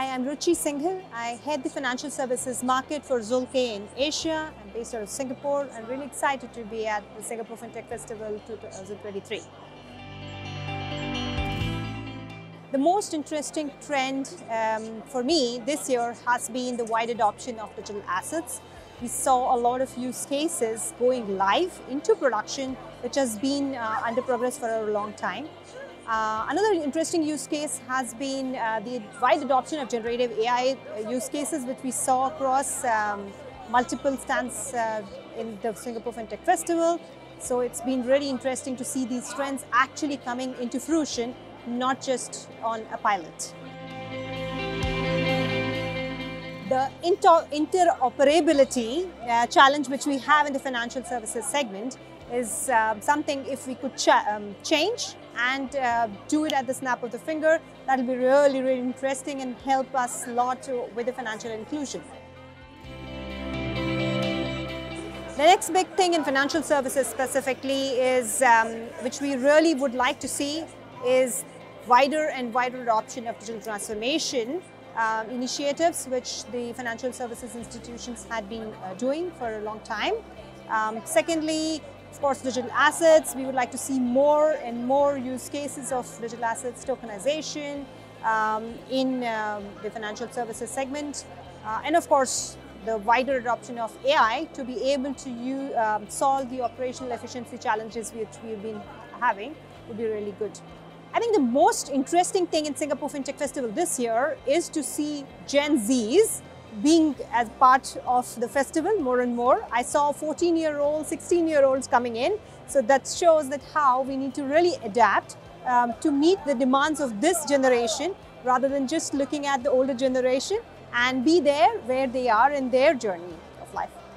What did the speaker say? Hi, I'm Ruchi Singhal. I head the financial services market for Zühlke in Asia. I'm based out of Singapore. I'm really excited to be at the Singapore FinTech Festival 2023. The most interesting trend for me this year has been the wide adoption of digital assets. We saw a lot of use cases going live into production, which has been under progress for a long time. Another interesting use case has been the wide adoption of generative AI use cases, which we saw across multiple stands in the Singapore FinTech Festival. So it's been really interesting to see these trends actually coming into fruition, not just on a pilot. The interoperability challenge which we have in the financial services segment is something if we could change and do it at the snap of the finger, that'll be really, really interesting and help us a lot with the financial inclusion. The next big thing in financial services specifically is, which we really would like to see, is wider and wider adoption of digital transformation initiatives, which the financial services institutions had been doing for a long time. Secondly, of course, digital assets. We would like to see more and more use cases of digital assets tokenization in the financial services segment. And of course, the wider adoption of AI to be able to solve the operational efficiency challenges which we've been having would be really good. I think the most interesting thing in Singapore FinTech Festival this year is to see Gen Zs being as part of the festival more and more. I saw 14-year-olds, 16-year-olds coming in. So that shows that how we need to really adapt to meet the demands of this generation rather than just looking at the older generation and be there where they are in their journey of life.